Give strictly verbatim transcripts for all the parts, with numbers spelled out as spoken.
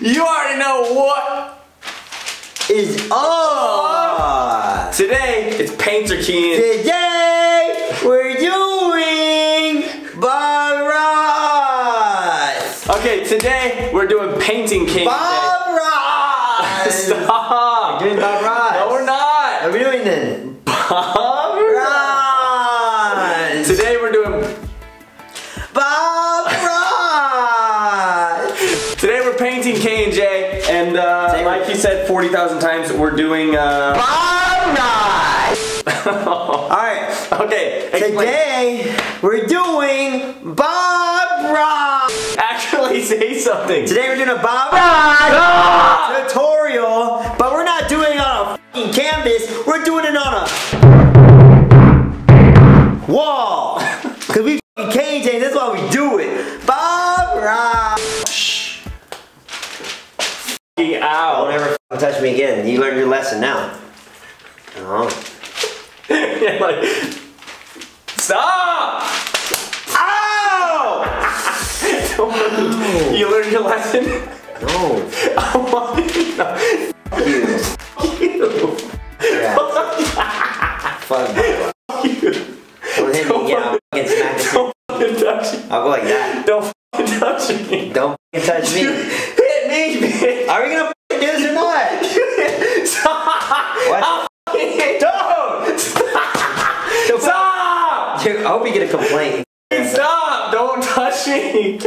You already know what is on. Today, it's Painter Kian. Today, we're doing Bob Ross. Okay, today, we're doing Painting King. Bob Ross. Stop. We're doing Bob Ross. No, we're not. Are we doing it? Bob Ross. Today, we're doing Bob Ross. Today, we're painting K and J, and uh, like you said forty thousand times, we're doing uh, Bob Ross. Alright, okay. Explain. Today, we're doing Bob Ross. Actually, say something. Today, we're doing a Bob Ross tutorial, but we're not doing it on a f***ing canvas, we're doing it on a wall. Because we K and J, that's why we do it. Bob Ross. Shh. F***ing ow. Don't ever f***ing touch me again. You learned your lesson now. Oh. Yeah, like, stop! Ow! Ow! You learned your lesson? No. I want you. No. F*** you. F*** you. Yeah. Fuck you. I'll go like that. Don't f***ing touch me. Don't f***ing touch me. You hit me, bitch. Are we gonna f***ing do this or not? Stop. What? I'll f***ing hit. Don't. Stop. Stop. Dude, I hope you get a complaint. Stop. Don't touch me.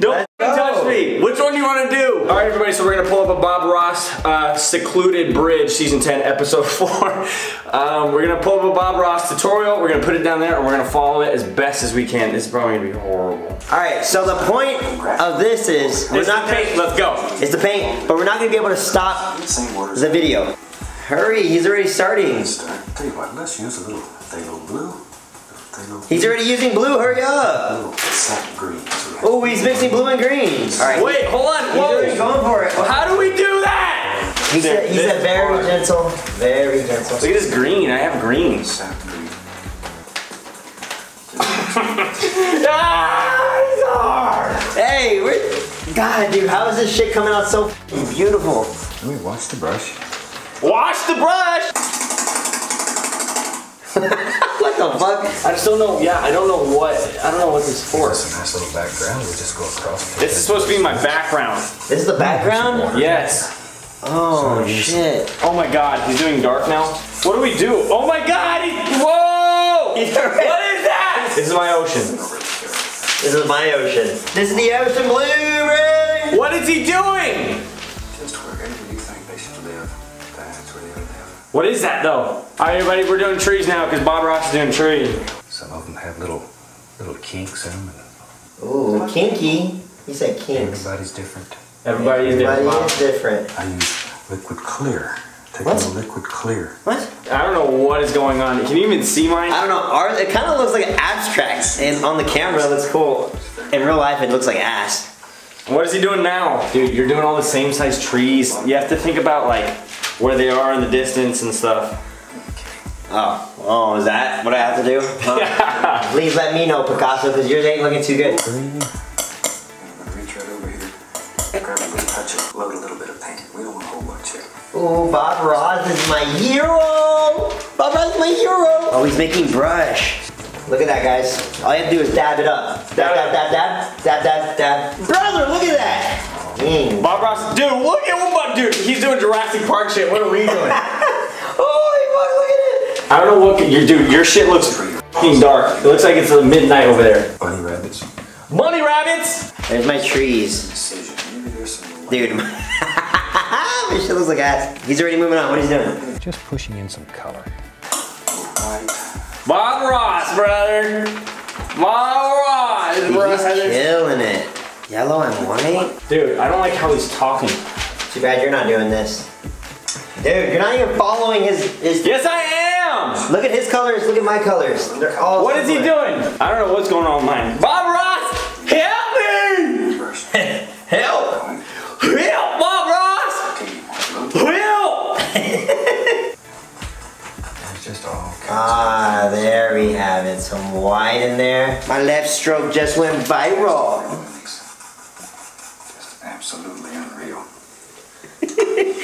Don't f***ing touch me. Which one do you want to do? All right, everybody, so we're gonna pull up a Bob Ross uh, Secluded Bridge, Season ten, Episode four. um, we're gonna pull up a Bob Ross tutorial, we're gonna put it down there, and we're gonna follow it as best as we can. This is probably gonna be horrible. All right, so the point of this is, we're not gonna, paint, let's go. It's the paint, but we're not gonna be able to stop the video. Hurry, he's already starting. Tell you what, let's use a little thalo blue. He's already using blue, hurry up! Oh, he's mixing blue and green. All right. Wait, hold on, whoa. He's going for it. How do we do that? He's a, he's a very gentle, very gentle. Look at this green, I have green. Ah, hey, we're, God, dude, how is this shit coming out so beautiful? Let me wash the brush. Wash the brush! What the fuck? I just don't know. Yeah, I don't know what. I don't know what this is for. It's a nice little background. We just go across. This is supposed to be my background. This is the background? Yes. Oh shit. Oh my god, he's doing dark now. What do we do? Oh my god! He, whoa! What is that? This is my ocean. This is my ocean. This is the ocean blue, right? What is he doing? Just wherever you think they should live. That's where they live. What is that though? Alright everybody, we're doing trees now because Bob Ross is doing trees. Some of them have little little kinks in them. Ooh, kinky. You said kinks. Everybody's different. Everybody's Everybody different. Is different. I use liquid clear. Take what? A liquid clear. What? I don't know what is going on. Can you even see mine? I don't know. Ours, it kind of looks like abstracts. And on the camera it looks cool. In real life it looks like ass. What is he doing now? Dude, you're doing all the same size trees. You have to think about like where they are in the distance and stuff. Oh, oh, is that what I have to do? Oh. Yeah. Please let me know, Picasso, because yours ain't looking too good. Reach right over here. Grab a little touch it, load a little bit of paint. We don't want a whole bunch here. Oh, Bob Ross is my hero! Bob Ross is my hero! Oh, he's making brush. Look at that, guys. All you have to do is dab it up. Dab, dab, dab, dab, dab, dab, dab. Brother, look at that! Mm. Bob Ross, dude, look at what, dude, he's doing Jurassic Park shit. What are we doing? Holy fuck, look at it! I don't know what you dude, your shit looks f***ing dark. It looks like it's midnight over there. Bunny rabbits. Bunny rabbits! There's my trees. Dude, my shit looks like ass. He's already moving on. What is he doing? Just pushing in some color. Bob Ross, brother. Bob Ross, brother. He's killing it. Yellow and white? Dude, I don't like how he's talking. Too bad you're not doing this. Dude, you're not even following his... his yes, I am! Look at his colors, look at my colors. They're all What similar. Is he doing? I don't know what's going on with mine. Bob Ross, help me! Help! Help, Bob Ross! Help! It's just all kinds ah, of there we have it. Some white in there. My left stroke just went viral. Absolutely unreal.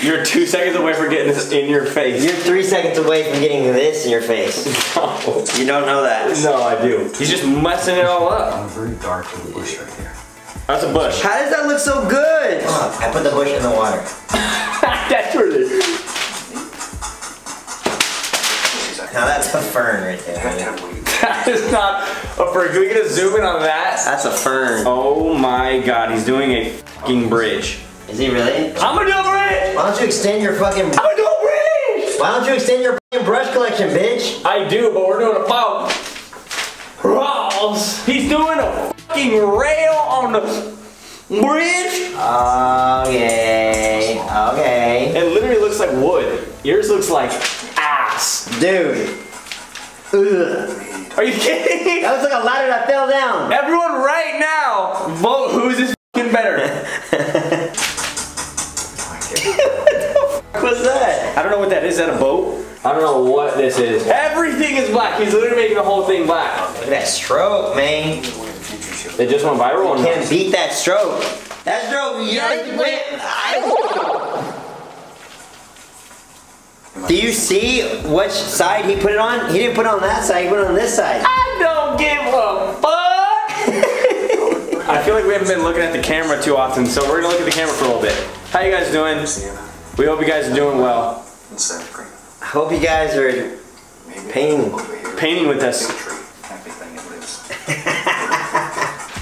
You're two seconds away from getting this in your face. You're three seconds away from getting this in your face. No. You don't know that. No, I do. He's just messing it all up. I'm very dark in the bush right there. That's a bush. How does that look so good? Oh, I put the bush in the water. That's where it is. Now that's a fern right there. That is not a fern. Can we get a zoom in on that? That's a fern. Oh my god, he's doing a fucking bridge. Is he really? I'm gonna do a bridge! Why don't you extend your fucking... I'm gonna do a bridge! Why don't you extend your fucking brush collection, bitch? I do, but we're doing a pop. Ross! He's doing a fucking rail on the bridge! Okay, okay. It literally looks like wood. Yours looks like ass. Dude. Ugh. Are you kidding me? That looks like a ladder that fell down. Everyone right now, vote who's is fucking better. What's that? I don't know what that is. Is that a boat? I don't know what this is. Everything is black. He's literally making the whole thing black. Look at that stroke, man. It just went viral. You can't beat that stroke. That stroke, you yeah, went. I... Do you see which side he put it on? He didn't put it on that side. He put it on this side. I don't give a fuck. I feel like we haven't been looking at the camera too often, so we're gonna look at the camera for a little bit. How you guys doing? We hope you guys are doing well. I hope you guys are painting, painting with us.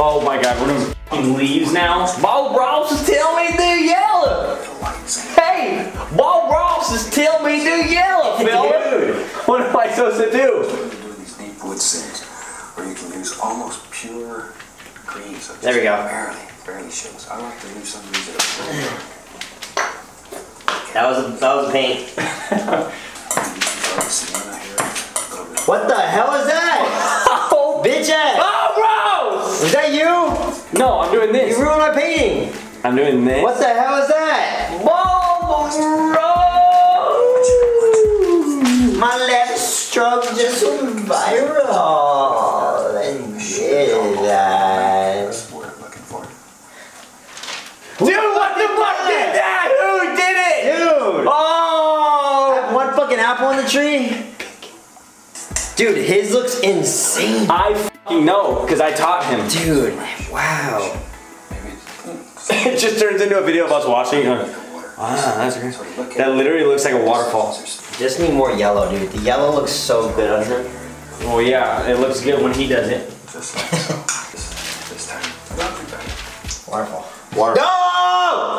Oh my god, we're doing leaves now. Bob Ross is telling me to yellow. Hey, Bob Ross is telling me to yellow, Phil. What am I supposed to do? You can do these deep wood sins, where you can use almost pure greens. There we go. Barely, barely shows. I like to use some of these. That was a, that was a paint. What the hell is that? Oh, bitch ass! Oh, gross! Is that you? No, I'm doing this. You ruined my painting. I'm doing this. What the hell is that? Whoa, my left stroke just went viral. And did that. Dude, what the fuck did that? Who did it? Dude! Oh! I have one fucking apple on the tree. Dude, his looks insane. I fucking know, because I taught him. Dude, wow. It just turns into a video of us watching. Wow, that's great. That literally looks like a waterfall. Just need more yellow, dude. The yellow looks so good on him. Oh yeah, it looks good when he does it. This time. Waterfall. Water. No!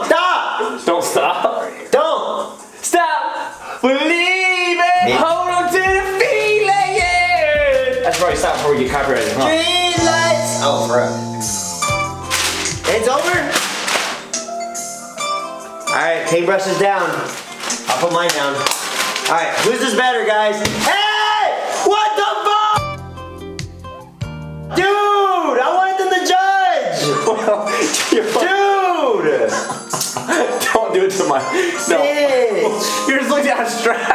Stop! Don't stop. Don't stop. Believe it. Maybe. Hold on to the feeling. That's probably stop before we get copyrighted, huh? Green lights. Oh, bro. It's over. All right, paintbrush is down. I'll put mine down. All right, who's this better, guys? Hey! What the fuck? Dude, I wanted them to judge. Dude. Don't do it to my... No. You're just looking at abstract.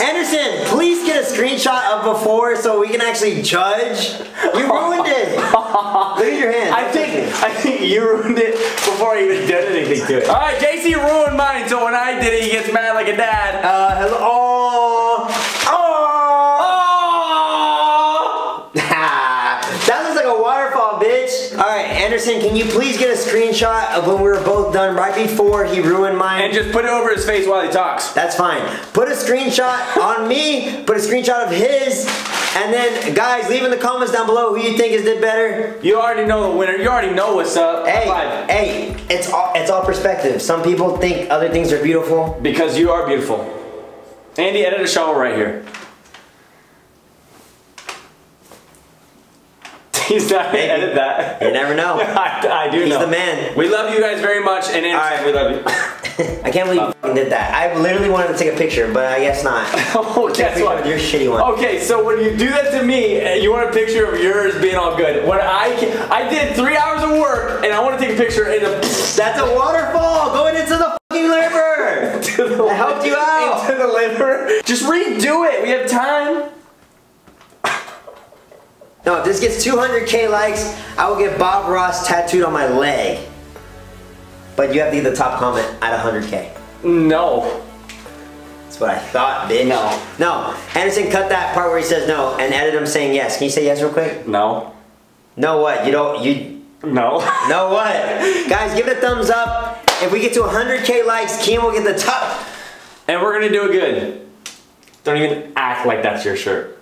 Anderson, please get a screenshot of before so we can actually judge. You ruined it. Look at your hand. I think, I think you ruined it before I even did anything to it. All right, J C ruined mine, so when I did it, he gets mad like a dad. Uh, hello. Oh. Oh. Oh. That looks like a waterfall, bitch. All right, Anderson, can you please get a screenshot of when we were both done right before he ruined mine? And just put it over his face while he talks. That's fine. Put a screenshot on me, put a screenshot of his, and then, guys, leave in the comments down below who you think is did better. You already know the winner. You already know what's up. Hey, Five. hey, it's all, it's all perspective. Some people think other things are beautiful. Because you are beautiful. Andy, edit a shovel right here. He's not gonna edit that. You never know. I, I do He's know. He's the man. We love you guys very much, and Anderson, right. we love you. I can't believe um, you did that. I literally wanted to take a picture, but I guess not. Oh, guess what? Your shitty one. Okay, so when you do that to me, you want a picture of yours being all good. When I I did three hours of work, and I want to take a picture, and a, that's a waterfall going into the fucking liver. to the I helped you out. Into the liver. Just redo it. We have time. No, if this gets two hundred K likes, I will get Bob Ross tattooed on my leg. But you have to leave the top comment at one hundred K. No. That's what I thought, bitch. No. No. Anderson, cut that part where he says no and edit him saying yes. Can you say yes real quick? No. No what? You don't, you... No. No what? Guys, give it a thumbs up. If we get to one hundred K likes, Kian will get the top. And we're gonna do it good. Don't even act like that's your shirt.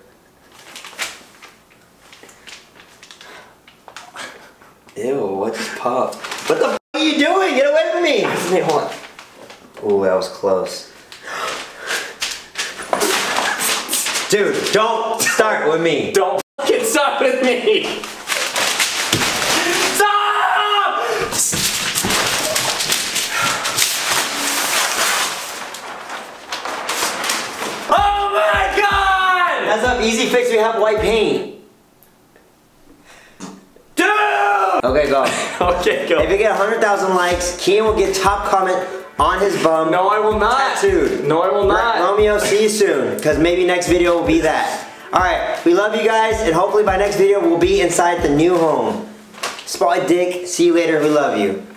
Ew, what just popped? What the f are you doing? Get away from me! Wait, hold on. Ooh, that was close. Dude, don't start with me. Don't fucking start with me! Stop! Oh my god! That's not easy fix, we have white paint. Okay, go. Okay, go. If you get one hundred thousand likes, Kian will get top comment on his bum. No, I will not. Tattooed. No, I will not. Romeo, see you soon, because maybe next video will be that. All right, we love you guys, and hopefully by next video, we'll be inside the new home. Spotty Dick, see you later. We love you.